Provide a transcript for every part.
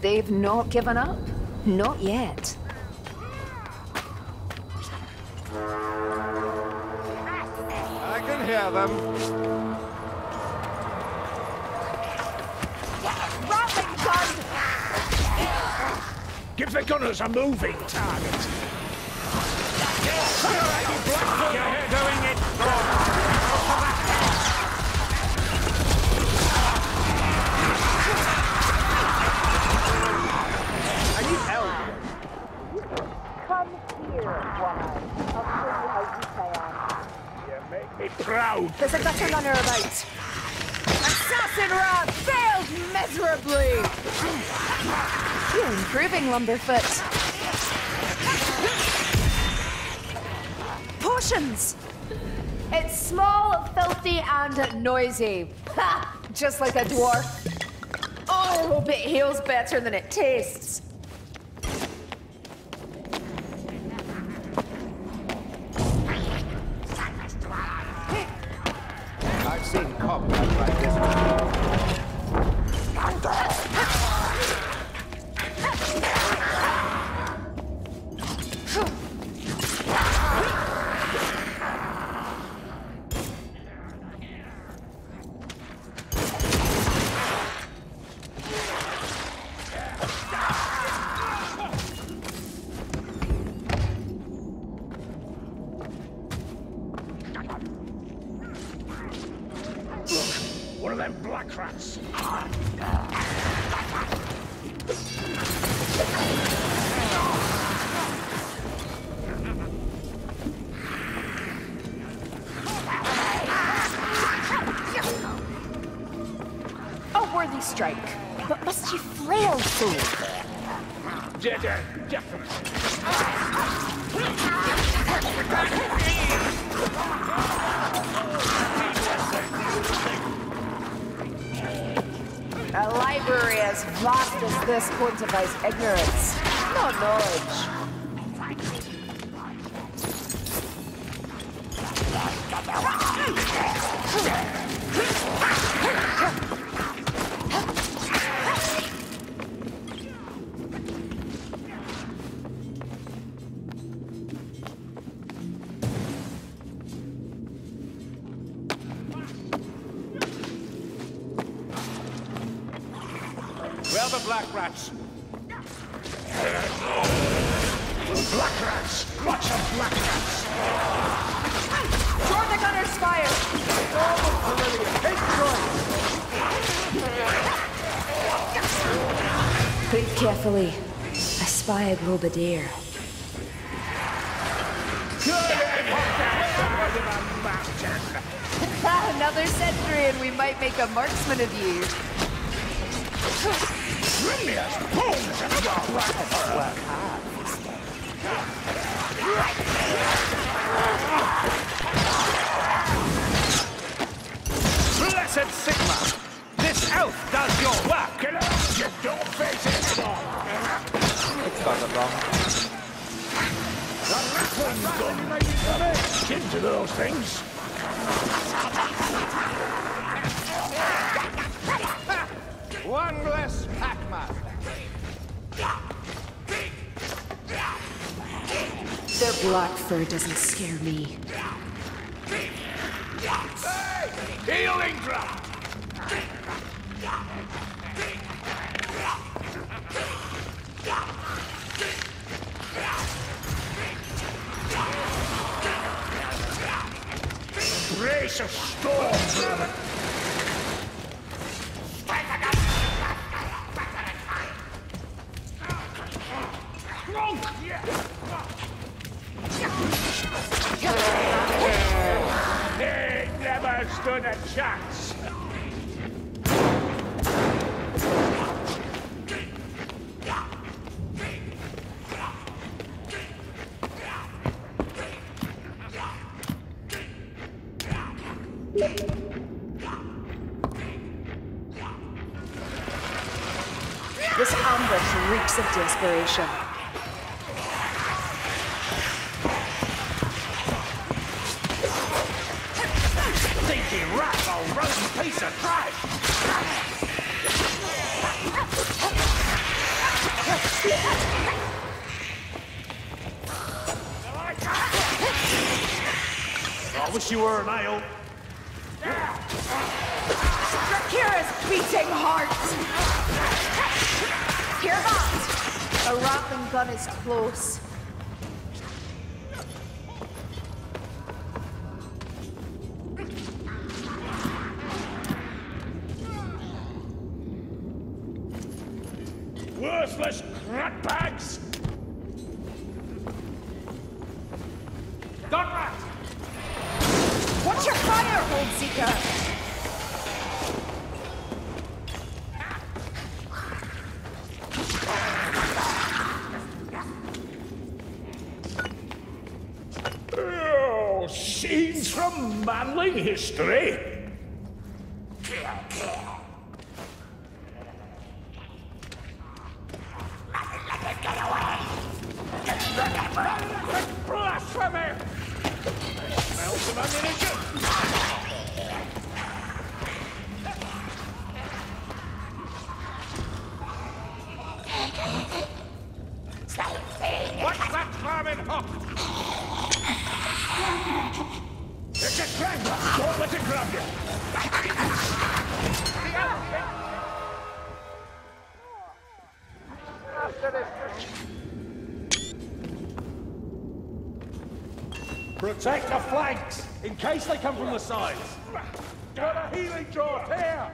They've not given up. Not yet. I can hear them. Give the gunners a moving target. You're doing it wrong. I need help. Come here, woman. I'll show you how you play on. You make me proud. There's a better gunner about. Assassin Rod failed miserably! You're improving, Lumberfoot. Potions! It's small, filthy, and noisy. Ha! Just like a dwarf. Oh, I hope it heals better than it tastes. I've seen cobwebs like this before. This quantifies ignorance, not knowledge. Dear. Another century and we might make a marksman of you. Blessed Sigma! This elf does your work! You don't face it! Got it wrong. Get into those things. One less Pac-Man. Their black fur doesn't scare me. Hey! Healing drop! Race of storms, brother! They never stood a chance! This ambush reeks of desperation. Stinky rat, old rotten piece of trash! I wish you were an ale. Drakira's beating heart! Hear that! A rattling gun is close. Worthless crapbags! Gun rat! Watch your fire, old seeker! Oh, scenes from Manling history! Get away! Blasphemy! Some ammunition! What's that climbing up? It's a strangler! Don't let it grab you! After this! Protect the flanks, in case they come from the sides. Got a healing draught here!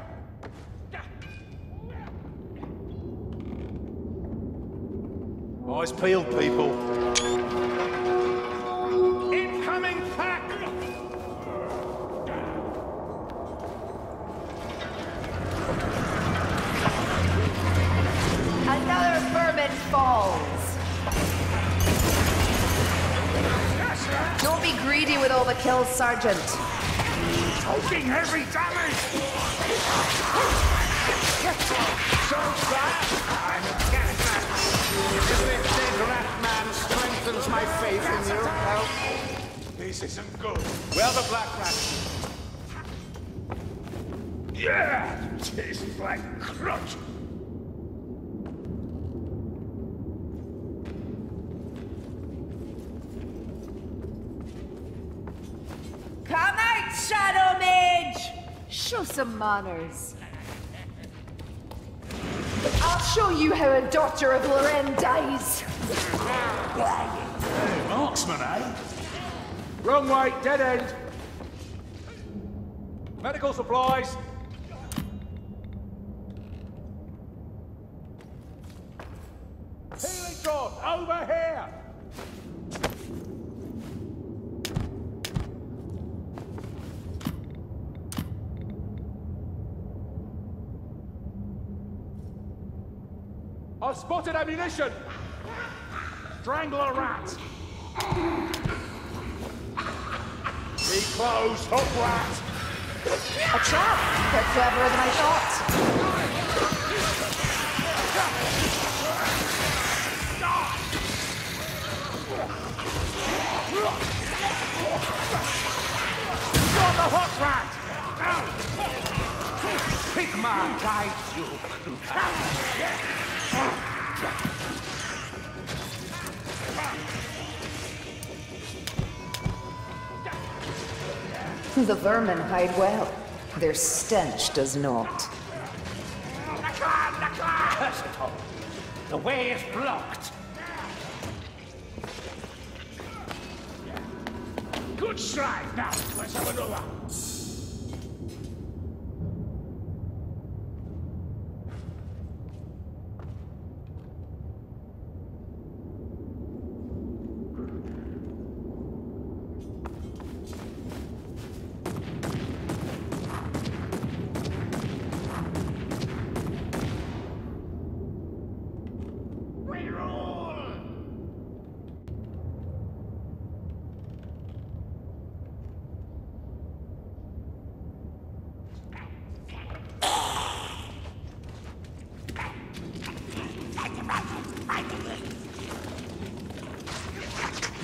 Eyes peeled, people. Incoming pack! Another vermin falls. Don't be greedy with all the kills, Sergeant. Taking heavy damage! So bad! I'm a cat man. This lifted rat man strengthens my faith in your help. This isn't good. Well, the black rat. Yeah! Tastes like crutch. Show some manners. I'll show you how a daughter of Lorraine dies. Hey, marksman, eh? Wrong way, dead end. Medical supplies. Healing draught, over here. I've spotted ammunition! Strangler rat! Be close, hook rat! A trap! They're cleverer than I thought! Got the hook rat! Sigma guides you! The vermin hide well. Their stench does not. The way is blocked. Good strike now. Let's have another.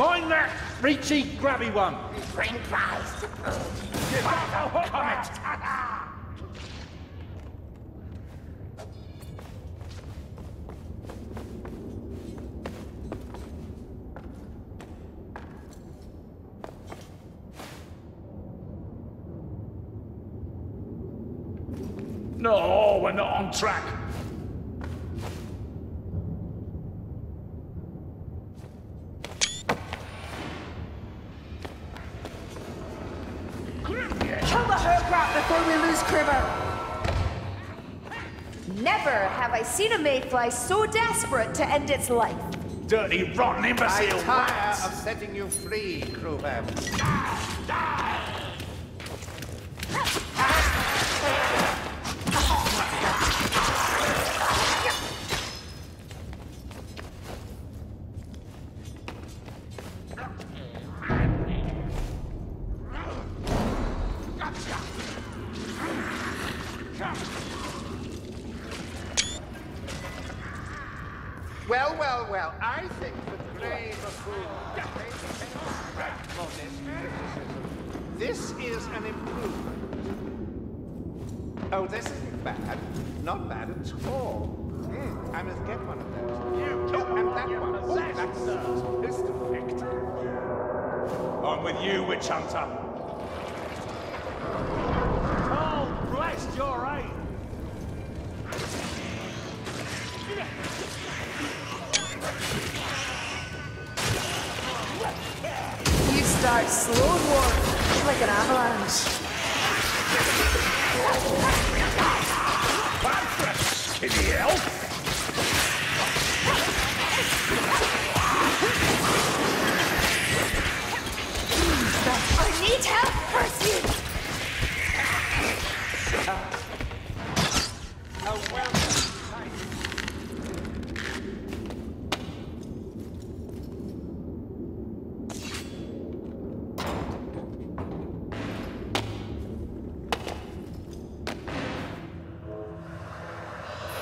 Find that reachy, grabby one. Bring prize to prove. Give up the comet. No, we're not on track. Kill the herb crop before we lose Kriver. Never have I seen a mayfly so desperate to end its life. Dirty, rotten, imbecile. I'm tired of setting you free, Kriver.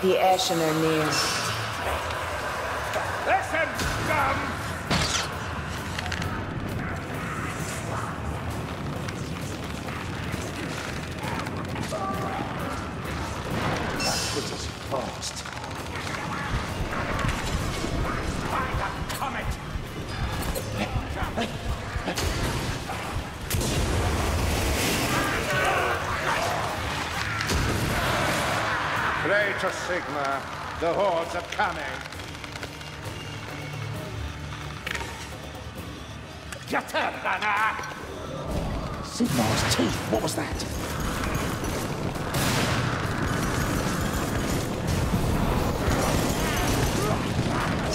The ash on their knees. Listen, scum! That puts us fast. By the comet! Pray to Sigma, the hordes are coming. Get up, Anna! Sigmar's teeth, what was that?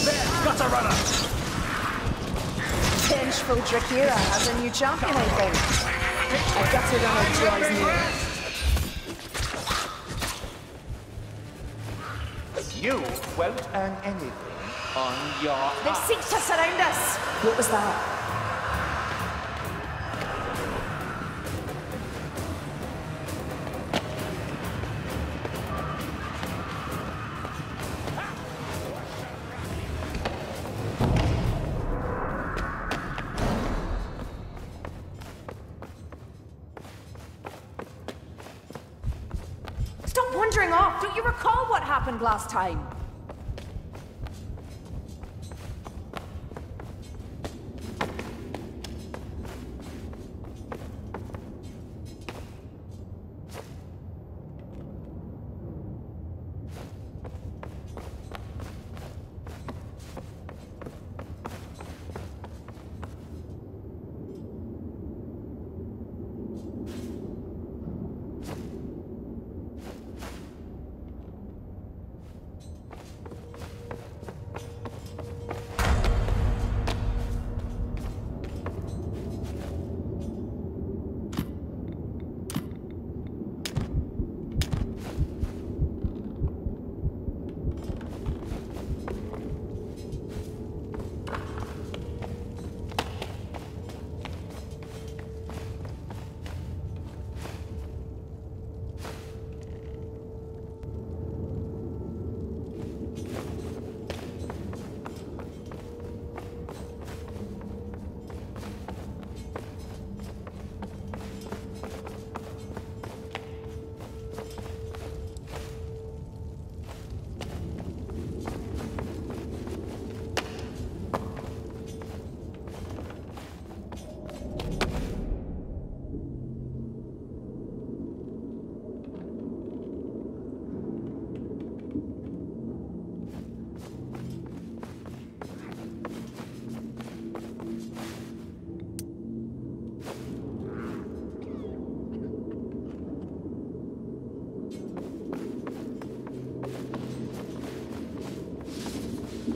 There, gutter runner! Vengeful Drakira has a new champion, I think. I gutted on her joy's knees. You won't earn anything on your own. They seek to surround us. What was that? Last time.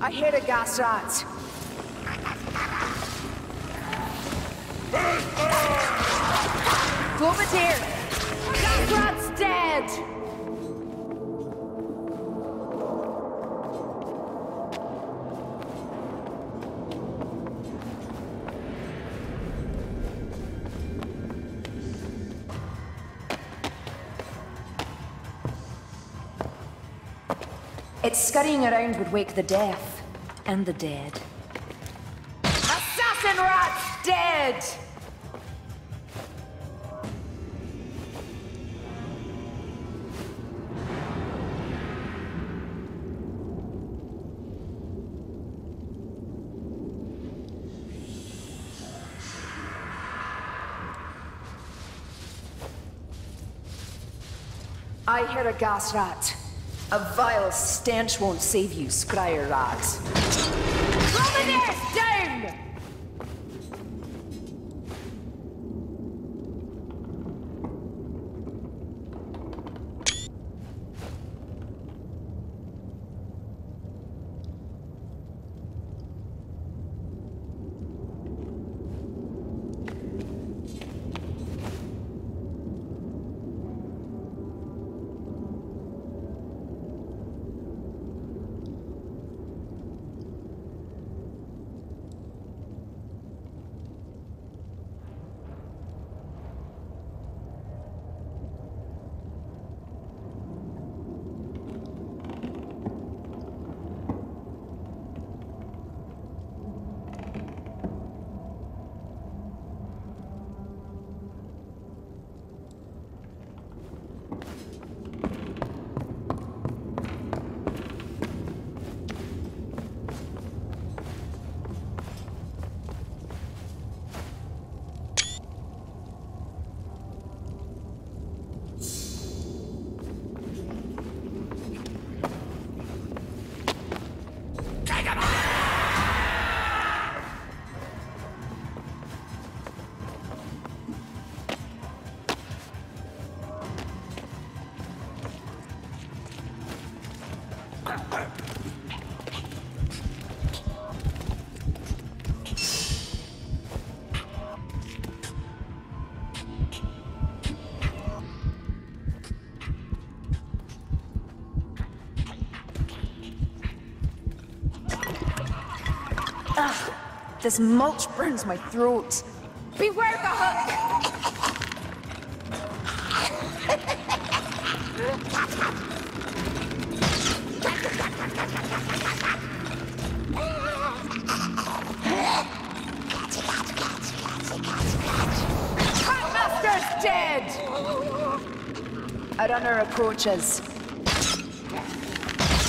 I hit a gas rats. Globe is here. Gas rat's dead. Its scurrying around would wake the deaf and the dead. Assassin rat's dead! I hear a gas rat. A vile stench won't save you, Scryer Rats. Romanes, down! This mulch burns my throat. Beware the hook! Catmaster's dead! A runner approaches.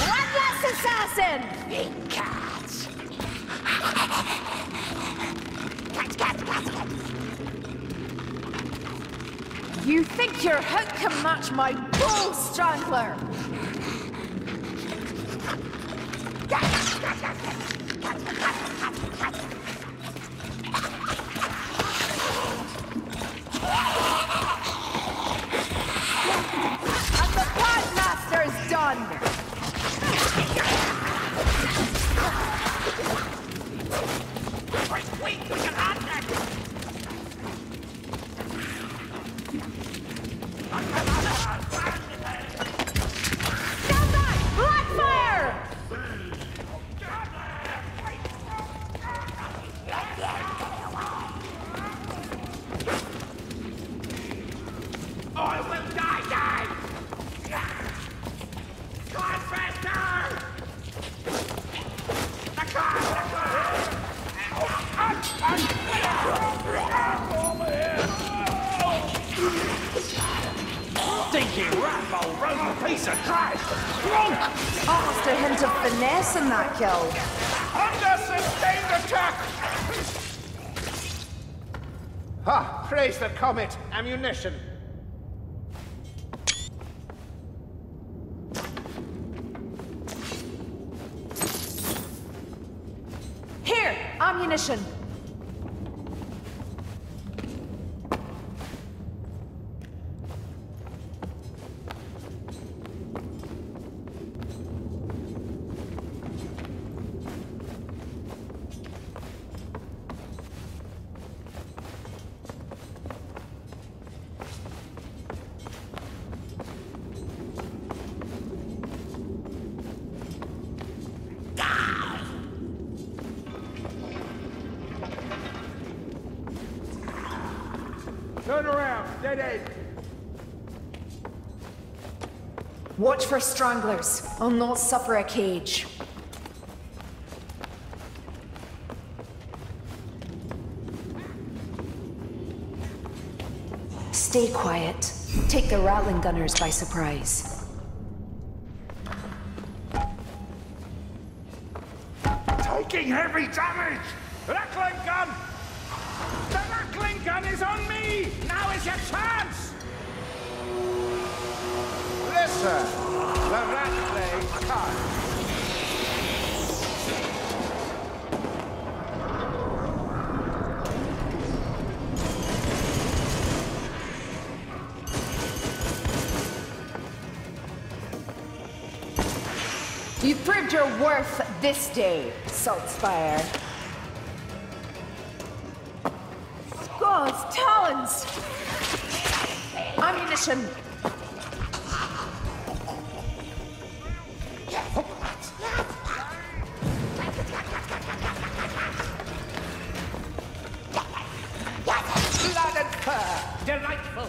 One last assassin! Big cat! You think your hook can match my bull strangler? And the Podmaster is done! Kill. Under sustained attack! Ha! Praise the comet! Ammunition! Here! Ammunition! eliminated! Watch for stranglers. I'll not suffer a cage. Stay quiet. Take the rattling gunners by surprise. Taking heavy damage! Rattling gun! The rattling gun is on me! Now is your chance! Listen! The rattling gun! You've proved your worth this day, Saltspire. God's talons! Ammunition! Blood and fur! Delightful!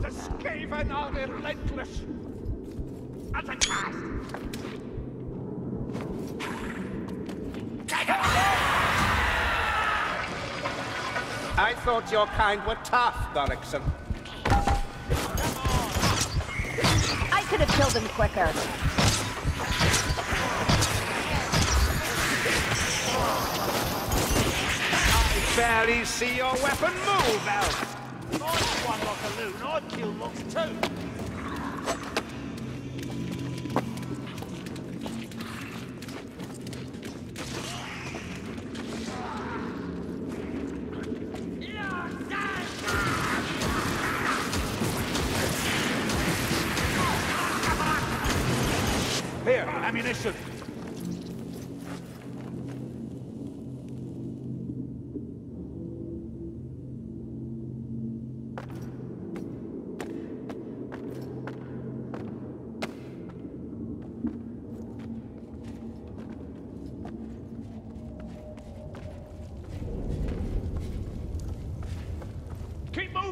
The Skaven are relentless! At the cast! Take him down! I thought your kind were tough, Dorrickson. I could have killed him quicker. I barely see your weapon move, Elf! One lock a loon, I'd kill lots too. Here, ammunition.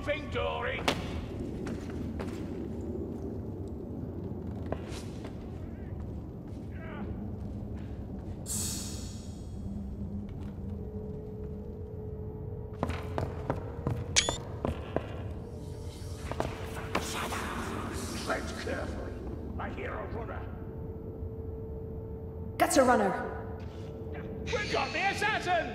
Moving, Dory. Sledge carefully. I hear a runner. That's a runner. We've got the assassin.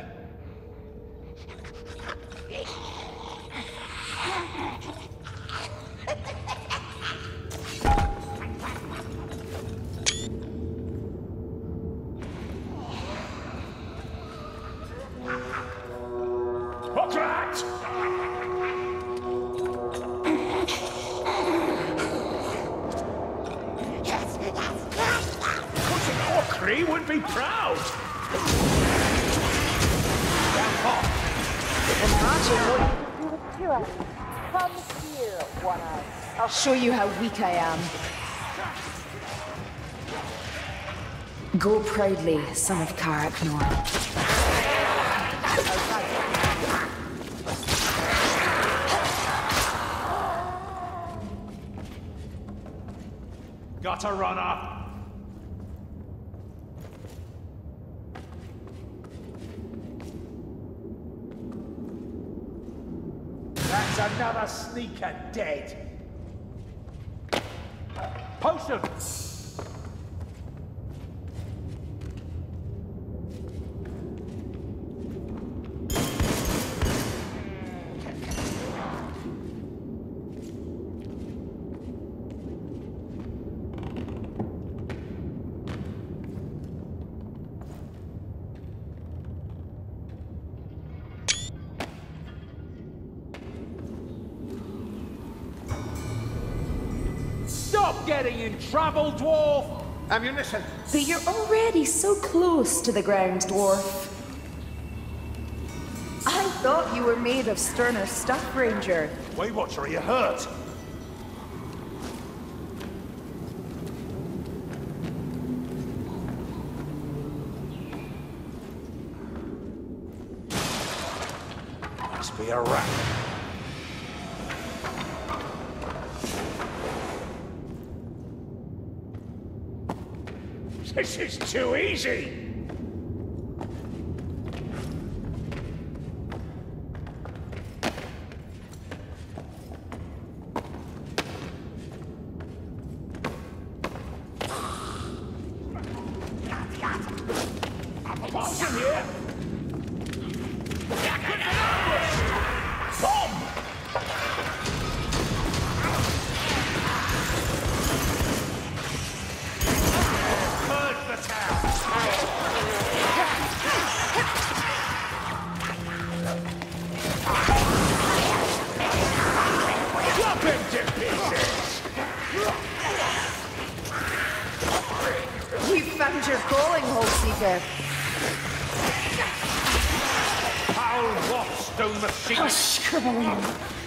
He would be proud! Precura, come here, One-Eye. I'll show you how weak I am. Go proudly, son of Karak Norn. Got a runner! Another sneaker dead. Potion! getting in trouble, dwarf! Ammunition! But you're already so close to the ground, dwarf. I thought you were made of sterner stuff, Ranger. Waywatcher, are you hurt? Must be a rat. This is too easy!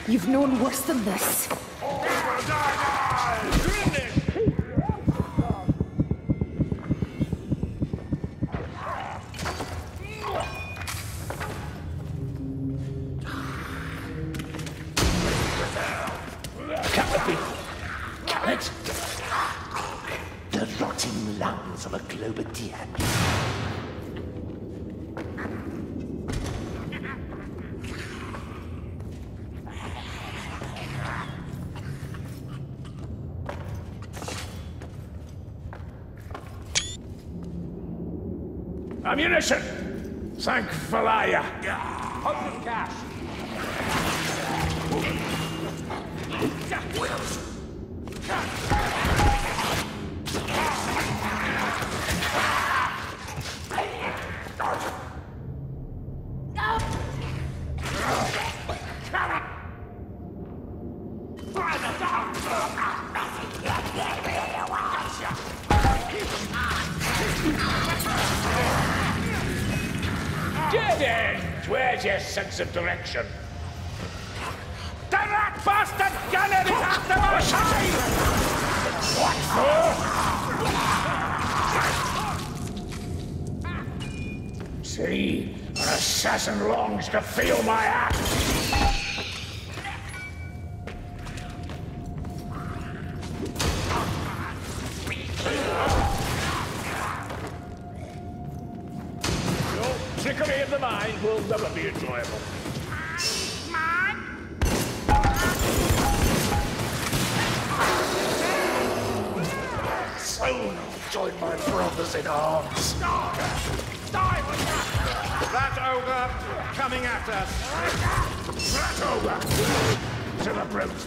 You've known worse than this. Ammunition! Thank Velaya! Open cash! Where's your sense of direction? The rat bastard cannon is after my side! What for? See, an assassin longs to feel my axe. Will never be enjoyable. Soon I'll join my brothers in arms. Die with that! That ogre coming at us. That ogre to the brute.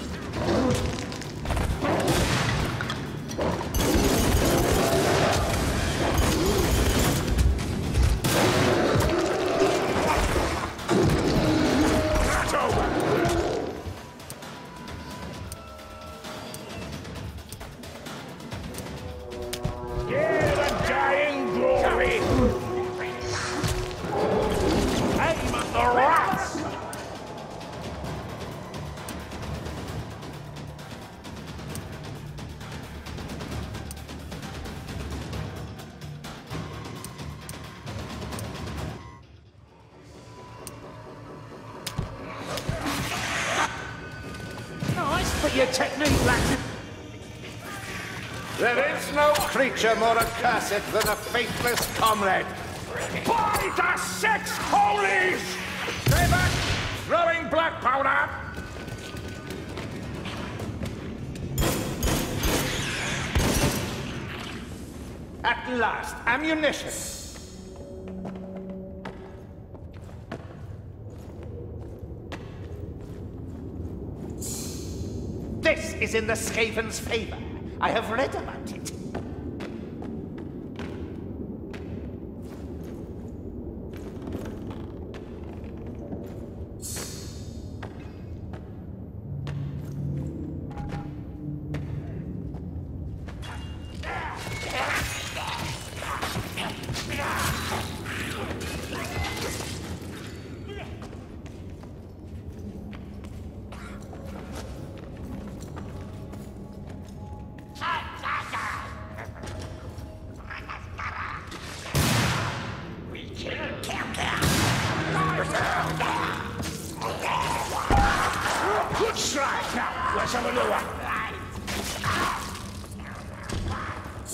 More accursed than a faithless comrade. By the six holies! Stay back! Throwing black powder! At last, ammunition! This is in the Skaven's favor. I have read about it.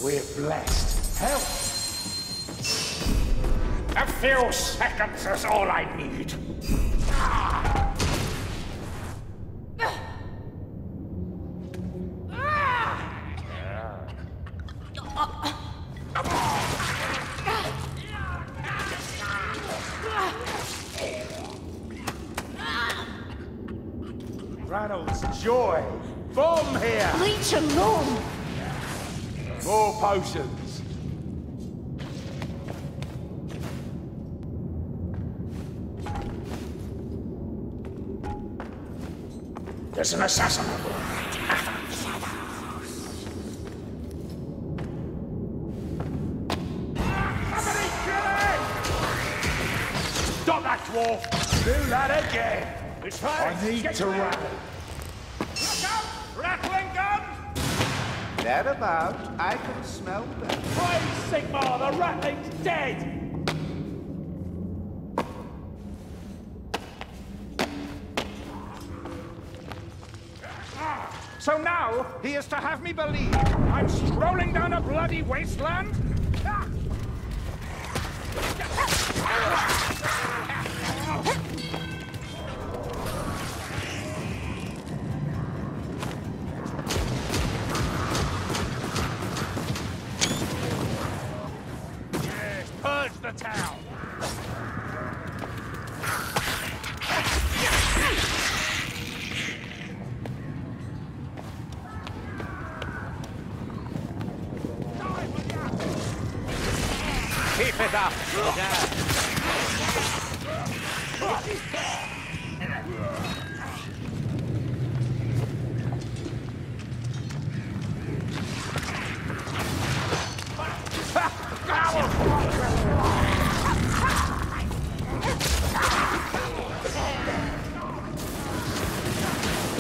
We're blessed. Help! A few seconds is all I need. Joy! Bomb here! Leech alone! More potions! There's an assassin! Stop that dwarf! Do that again! It's fine! I need to rattle! Thereabout, I can smell them. Praise Sigmar, the rattling's dead! So now, he is to have me believe I'm strolling down a bloody wasteland?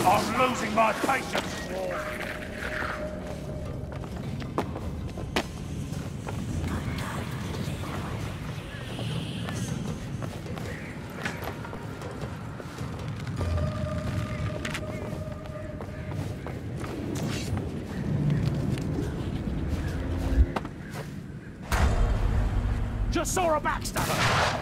I'm losing my patience. Just saw a backstabber.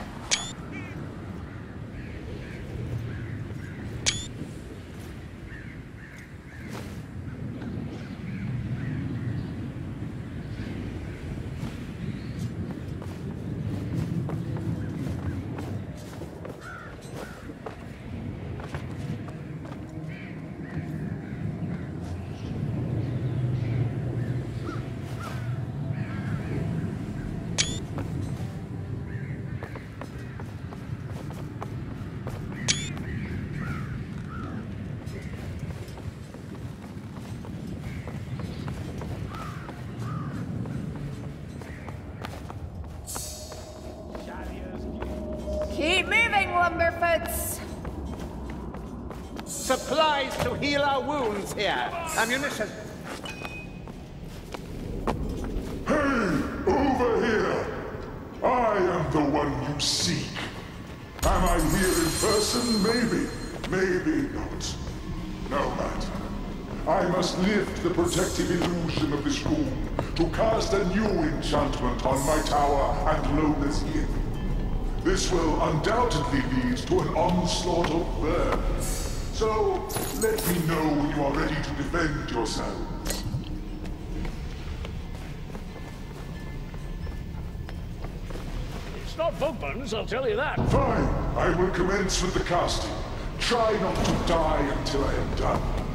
Supplies to heal our wounds here. Ammunition. Hey, over here! I am the one you seek. Am I here in person? Maybe. Maybe not. No matter. I must lift the protective illusion of this room to cast a new enchantment on my tower and Lona's inn. This will undoubtedly lead to an onslaught of birds. So, let me know when you are ready to defend yourselves. It's not Vogbuns, I'll tell you that. Fine. I will commence with the casting. Try not to die until I am done.